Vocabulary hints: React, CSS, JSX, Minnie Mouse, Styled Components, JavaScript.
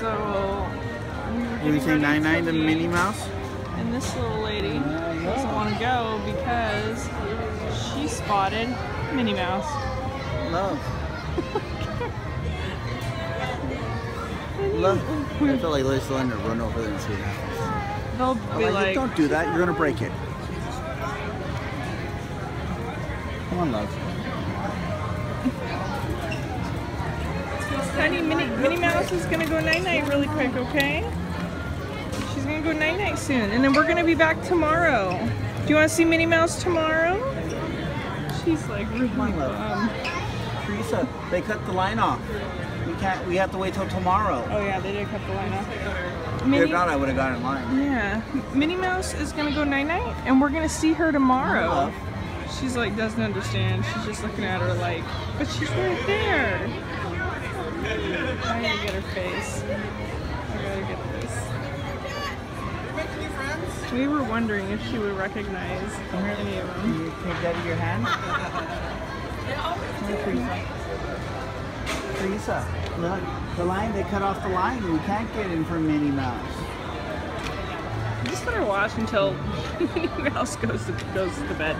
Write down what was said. so you say 99 to Minnie Mouse? And this little lady doesn't want to go because she spotted Minnie Mouse. Love. I feel like Liz will end up running over there and see that. They'll be like, don't do that, you're going to break it. Come on, love. Honey, Minnie Mouse is going to go night-night really quick, okay? She's going to go night-night soon. And then we're going to be back tomorrow. Do you want to see Minnie Mouse tomorrow? She's like, Teresa, they cut the line off. We have to wait till tomorrow. Oh yeah, they did cut the line off. If not, I would have gotten in line. Yeah. Minnie Mouse is going to go night-night, and we're going to see her tomorrow. She's like, doesn't understand. She's just looking at her like, but she's right there. I gotta get her face. I gotta get this. We were wondering if she would recognize any of them. Can you take that in your hand? Teresa, look, the line, they cut off the line. We can't get in for Minnie Mouse. Just let her watch until Minnie Mouse goes to bed.